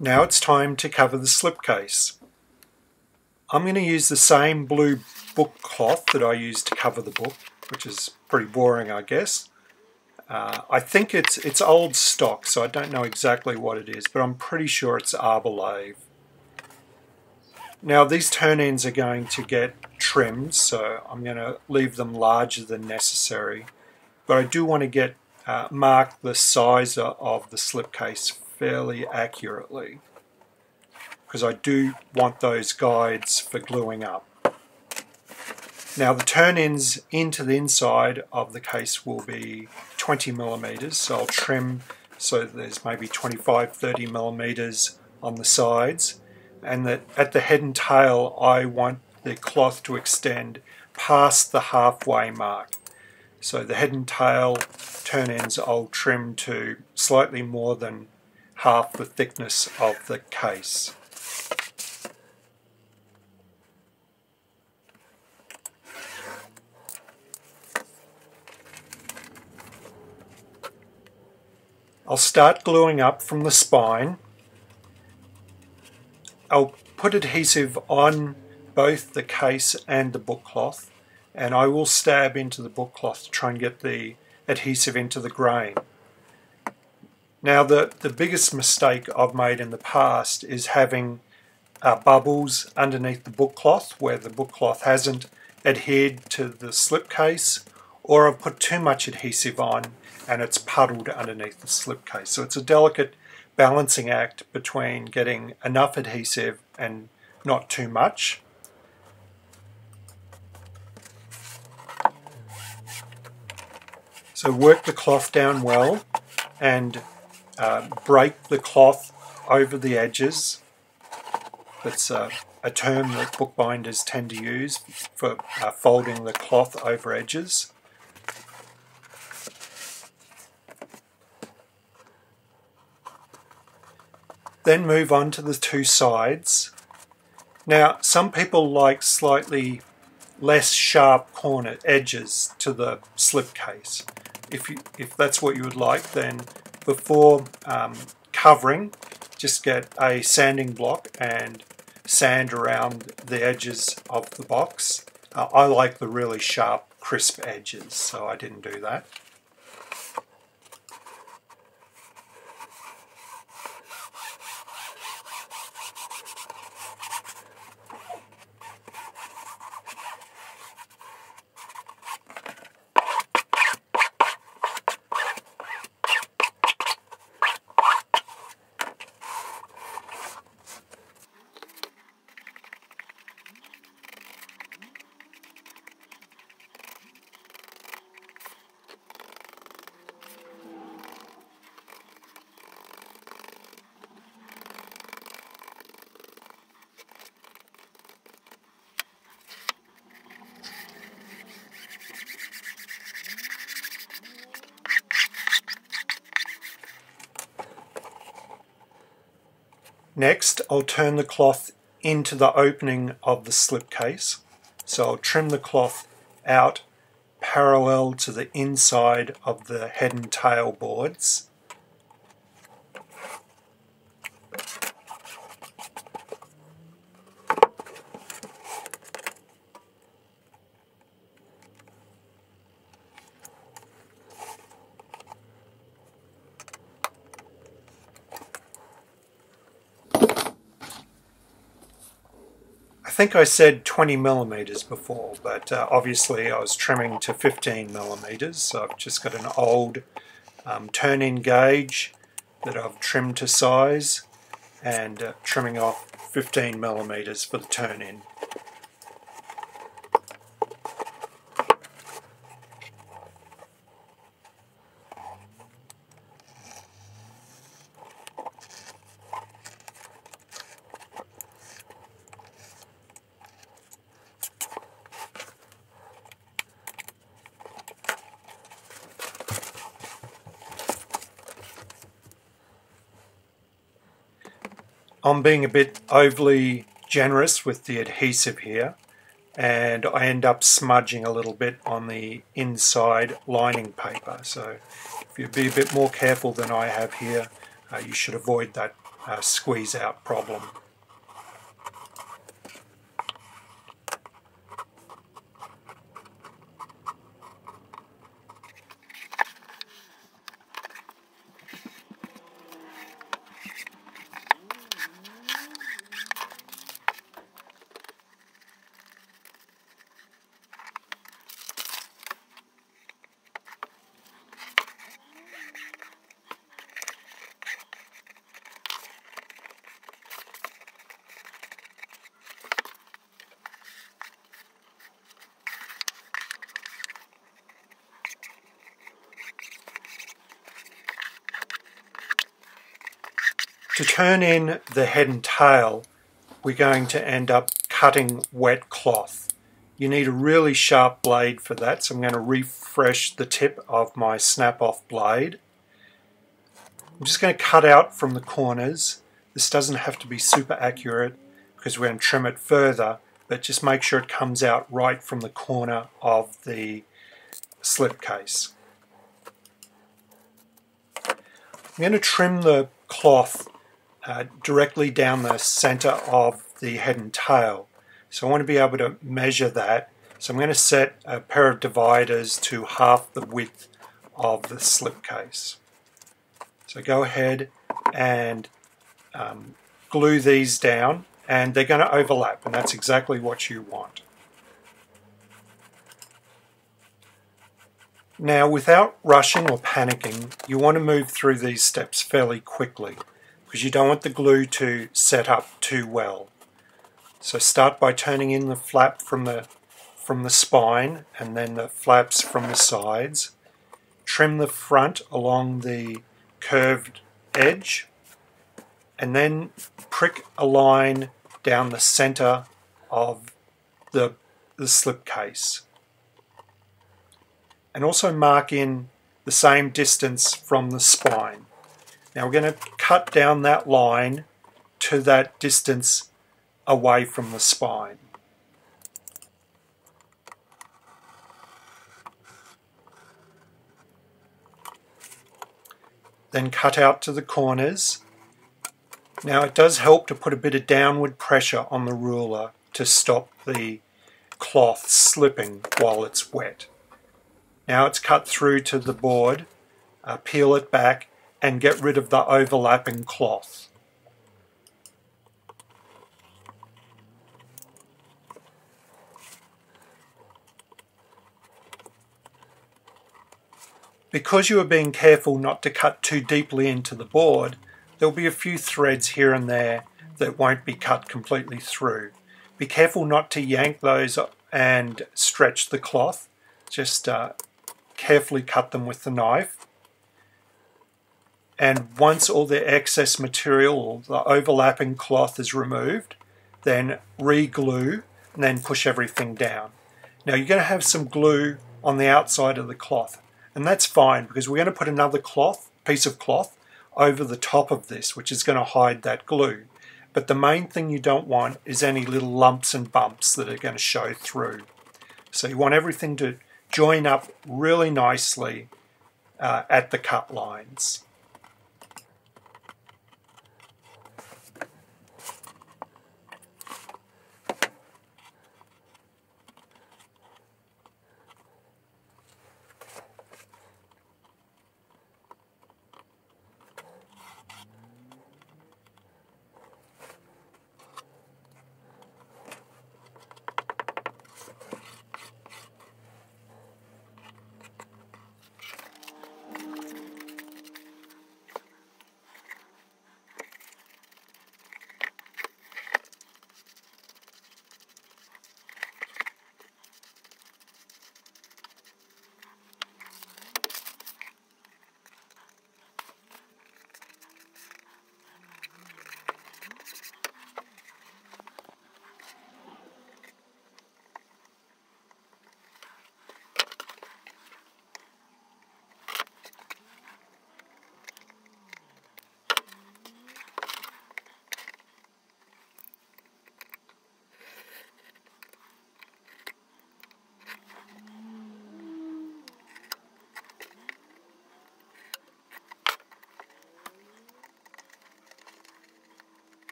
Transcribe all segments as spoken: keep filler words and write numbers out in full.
Now it's time to cover the slipcase. I'm going to use the same blue book cloth that I used to cover the book, which is pretty boring, I guess. Uh, I think it's it's old stock, so I don't know exactly what it is, but I'm pretty sure it's Arbalave. Now these turn ends are going to get trimmed, so I'm going to leave them larger than necessary. But I do want to get uh, mark the size of the slipcase fairly accurately, because I do want those guides for gluing up. Now the turn ends into the inside of the case will be twenty millimeters, so I'll trim so that there's maybe twenty-five, thirty millimeters on the sides, and that at the head and tail I want the cloth to extend past the halfway mark. So the head and tail turn ends I'll trim to slightly more than half the thickness of the case. I'll start gluing up from the spine. I'll put adhesive on both the case and the book cloth, and I will stab into the book cloth to try and get the adhesive into the grain. Now the, the biggest mistake I've made in the past is having uh, bubbles underneath the book cloth where the book cloth hasn't adhered to the slipcase, or I've put too much adhesive on and it's puddled underneath the slipcase. So it's a delicate balancing act between getting enough adhesive and not too much. So work the cloth down well and uh, break the cloth over the edges. That's a, a term that bookbinders tend to use for uh, folding the cloth over edges. Then move on to the two sides. Now some people like slightly less sharp corner edges to the slipcase. If, you, if that's what you would like, then before um, covering, just get a sanding block and sand around the edges of the box. Uh, I like the really sharp, crisp edges, so I didn't do that. Next, I'll turn the cloth into the opening of the slipcase. So I'll trim the cloth out parallel to the inside of the head and tail boards. I think I said twenty millimeters before, but uh, obviously I was trimming to fifteen millimeters, so I've just got an old um, turn-in gauge that I've trimmed to size and uh, trimming off fifteen millimeters for the turn-in. I'm being a bit overly generous with the adhesive here, and I end up smudging a little bit on the inside lining paper. So if you be a bit more careful than I have here, uh, you should avoid that uh, squeeze out problem. To turn in the head and tail, we're going to end up cutting wet cloth. You need a really sharp blade for that, so I'm going to refresh the tip of my snap-off blade. I'm just going to cut out from the corners. This doesn't have to be super accurate because we're going to trim it further, but just make sure it comes out right from the corner of the slipcase. I'm going to trim the cloth Uh, directly down the center of the head and tail. So I want to be able to measure that. So I'm going to set a pair of dividers to half the width of the slipcase. So go ahead and um, glue these down, and they're going to overlap, and that's exactly what you want. Now, without rushing or panicking, you want to move through these steps fairly quickly, because you don't want the glue to set up too well. So start by turning in the flap from the, from the spine, and then the flaps from the sides. Trim the front along the curved edge, and then prick a line down the center of the, the slip case. And also mark in the same distance from the spine. Now we're going to cut down that line to that distance away from the spine. Then cut out to the corners. Now it does help to put a bit of downward pressure on the ruler to stop the cloth slipping while it's wet. Now it's cut through to the board. Uh, peel it back and get rid of the overlapping cloth. Because you are being careful not to cut too deeply into the board, there'll be a few threads here and there that won't be cut completely through. Be careful not to yank those up and stretch the cloth. Just uh, carefully cut them with the knife. And once all the excess material, or the overlapping cloth, is removed, then re-glue and then push everything down. Now you're going to have some glue on the outside of the cloth, and that's fine because we're going to put another cloth, piece of cloth over the top of this, which is going to hide that glue. But the main thing you don't want is any little lumps and bumps that are going to show through. So you want everything to join up really nicely uh, at the cut lines.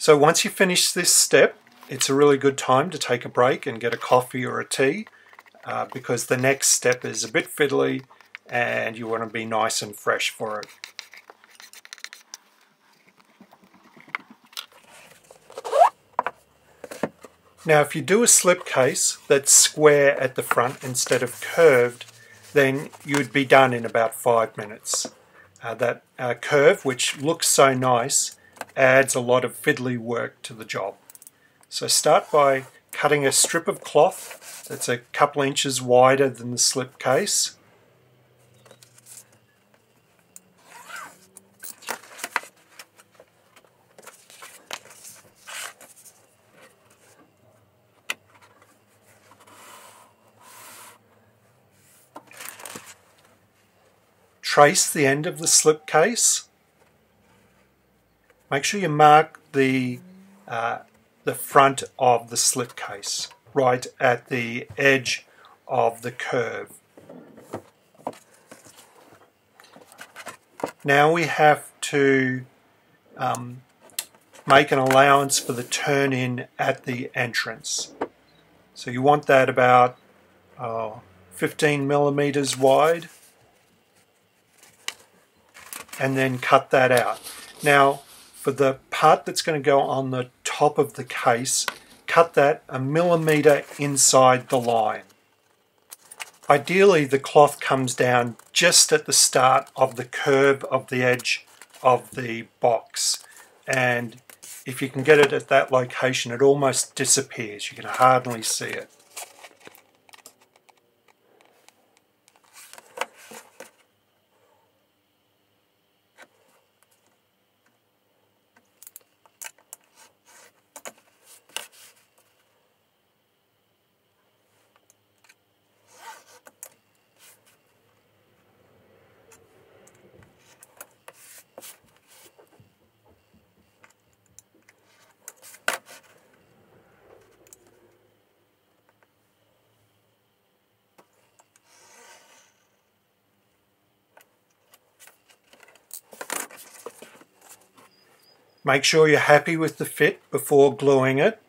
So once you finish this step, it's a really good time to take a break and get a coffee or a tea, uh, because the next step is a bit fiddly and you want to be nice and fresh for it. Now if you do a slip case that's square at the front instead of curved, then you'd be done in about five minutes. Uh, that uh, curve, which looks so nice, adds a lot of fiddly work to the job. So start by cutting a strip of cloth that's a couple inches wider than the slip case. Trace the end of the slip case. Make sure you mark the uh, the front of the slip case right at the edge of the curve. Now we have to um, make an allowance for the turn in at the entrance. So you want that about oh, fifteen millimeters wide, and then cut that out. Now for the part that's going to go on the top of the case, cut that a millimeter inside the line. Ideally the cloth comes down just at the start of the curve of the edge of the box, and if you can get it at that location it almost disappears, you can hardly see it. Make sure you're happy with the fit before gluing it.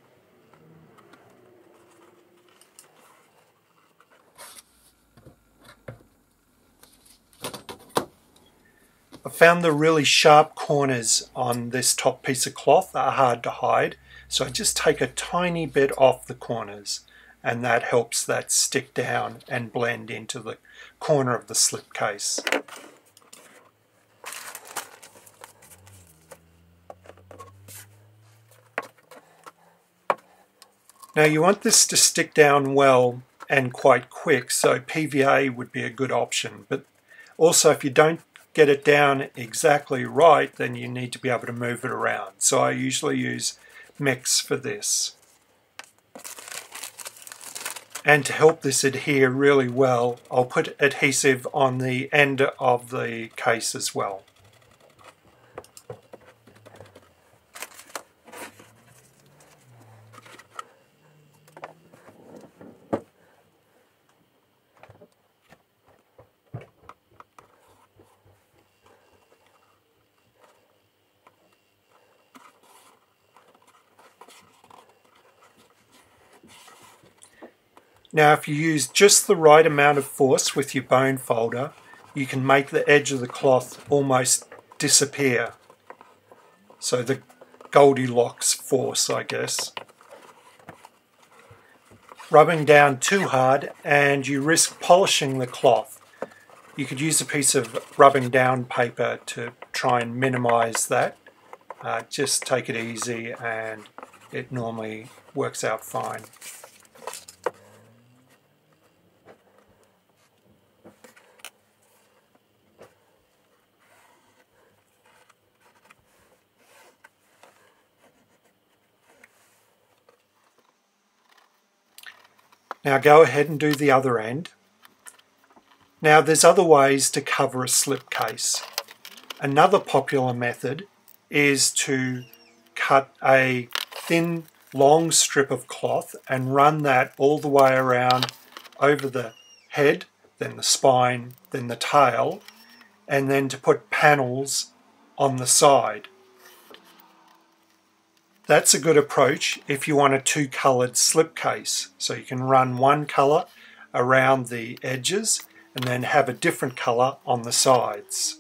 I found the really sharp corners on this top piece of cloth are hard to hide, so I just take a tiny bit off the corners, and that helps that stick down and blend into the corner of the slip case. Now you want this to stick down well and quite quick, so P V A would be a good option, but also if you don't get it down exactly right, then you need to be able to move it around. So I usually use mix for this. And to help this adhere really well, I'll put adhesive on the end of the case as well. Now if you use just the right amount of force with your bone folder, you can make the edge of the cloth almost disappear. So the Goldilocks force, I guess. Rubbing down too hard and you risk polishing the cloth. You could use a piece of rubbing down paper to try and minimize that. Uh, just take it easy and it normally works out fine. Now go ahead and do the other end. Now there's other ways to cover a slip case. Another popular method is to cut a thin long strip of cloth and run that all the way around over the head, then the spine, then the tail, and then to put panels on the side. That's a good approach if you want a two-coloured slipcase. So you can run one colour around the edges and then have a different colour on the sides.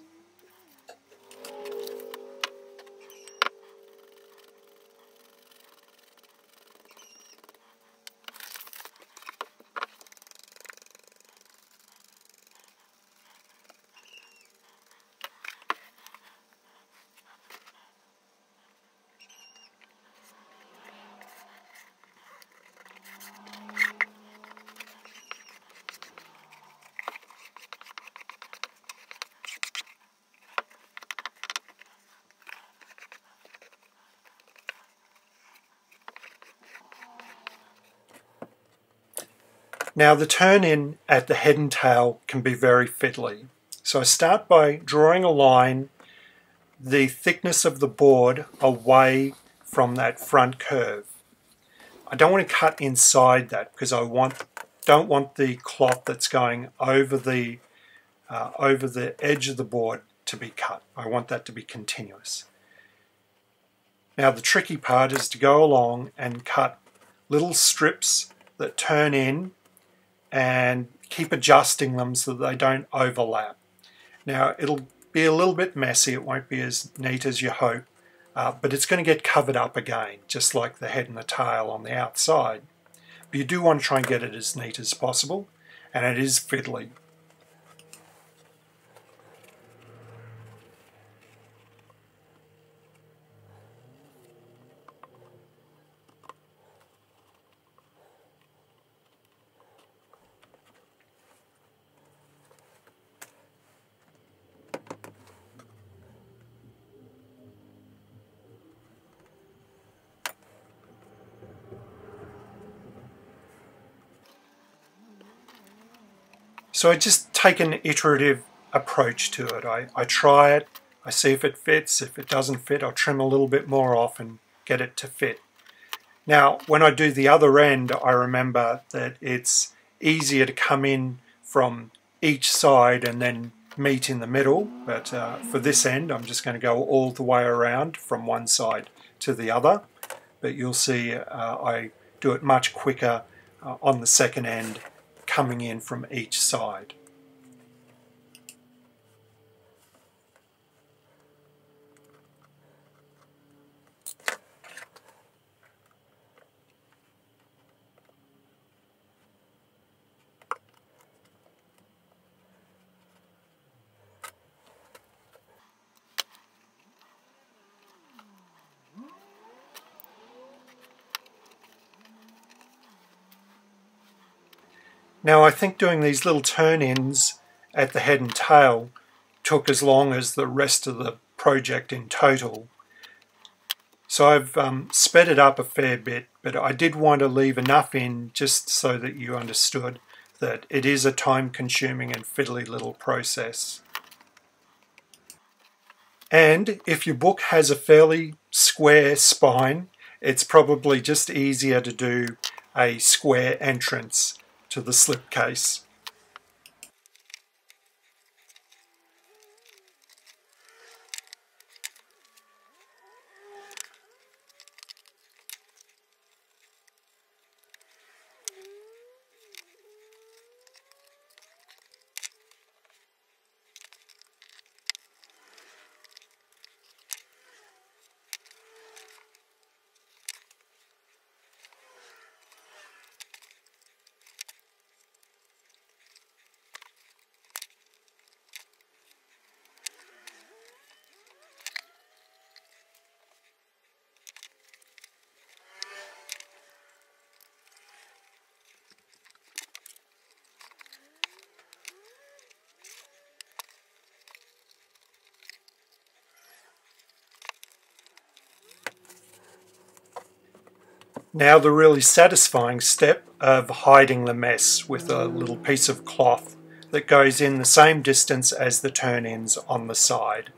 Now the turn-in at the head and tail can be very fiddly. So I start by drawing a line the thickness of the board away from that front curve. I don't want to cut inside that because I want, don't want the cloth that's going over the, uh, over the edge of the board to be cut. I want that to be continuous. Now the tricky part is to go along and cut little strips that turn in and keep adjusting them so that they don't overlap. Now it'll be a little bit messy, it won't be as neat as you hope, uh, but it's going to get covered up again, just like the head and the tail on the outside. But you do want to try and get it as neat as possible, and it is fiddly. So I just take an iterative approach to it. I, I try it, I see if it fits. If it doesn't fit, I'll trim a little bit more off and get it to fit. Now, when I do the other end, I remember that it's easier to come in from each side and then meet in the middle. But uh, for this end, I'm just going to go all the way around from one side to the other. But you'll see uh, I do it much quicker uh, on the second end, coming in from each side. Now I think doing these little turn-ins at the head and tail took as long as the rest of the project in total. So I've um, sped it up a fair bit, but I did want to leave enough in just so that you understood that it is a time-consuming and fiddly little process. And if your book has a fairly square spine, it's probably just easier to do a square entrance to the slipcase. Now the really satisfying step of hiding the mess with a little piece of cloth that goes in the same distance as the turn-ins on the side.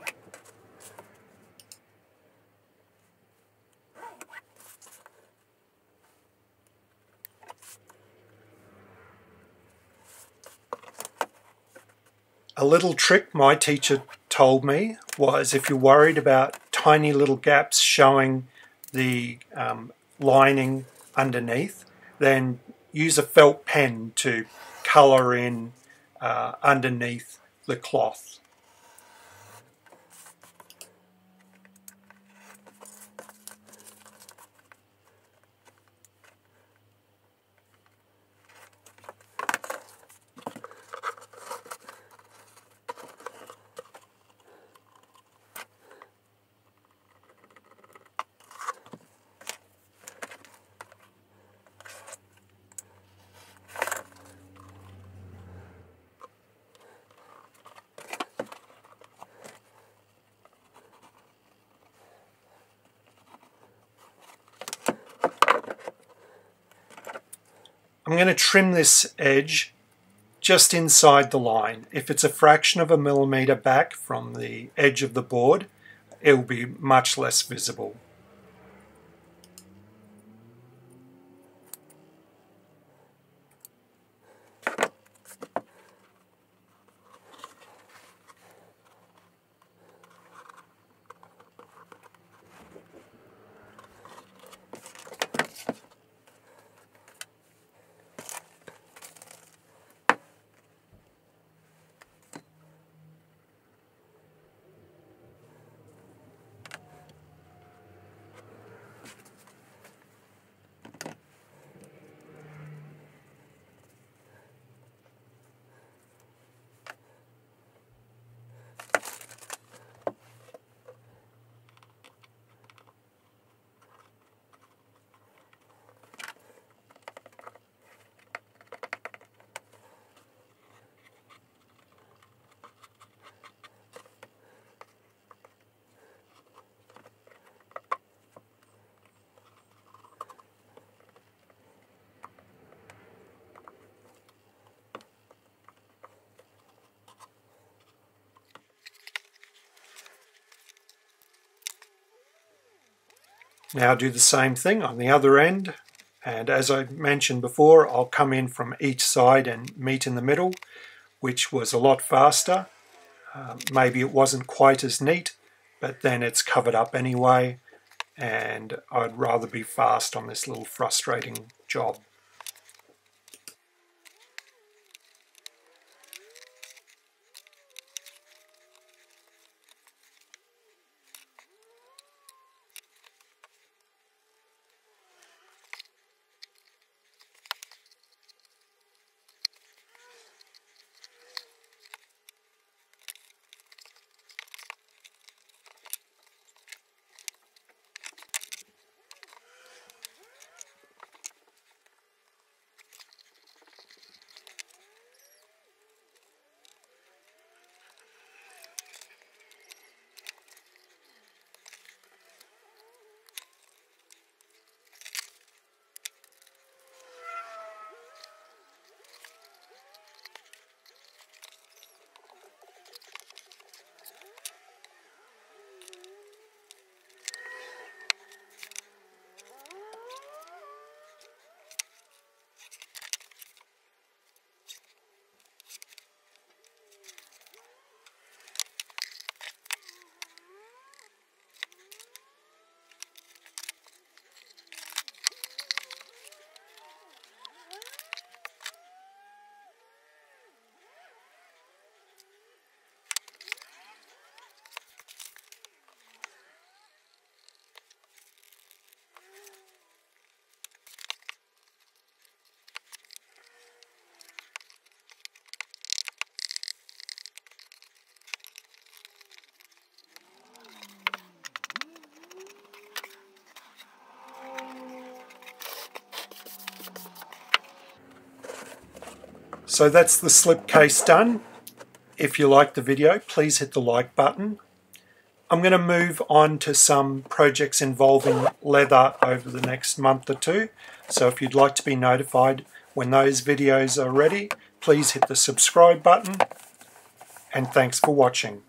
A little trick my teacher told me was if you're worried about tiny little gaps showing the um, lining underneath, then use a felt pen to colour in uh, underneath the cloth. I'm going to trim this edge just inside the line. If it's a fraction of a millimetre back from the edge of the board, it will be much less visible. Now do the same thing on the other end, and as I mentioned before, I'll come in from each side and meet in the middle, which was a lot faster. Um, maybe it wasn't quite as neat, but then it's covered up anyway, and I'd rather be fast on this little frustrating job. So that's the slipcase done. If you liked the video, please hit the like button. I'm going to move on to some projects involving leather over the next month or two. So if you'd like to be notified when those videos are ready, please hit the subscribe button. And thanks for watching.